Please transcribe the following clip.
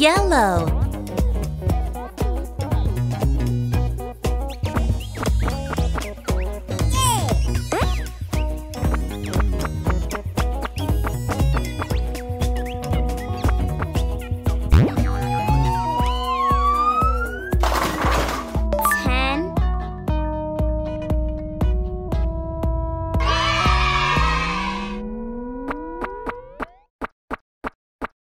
yellow.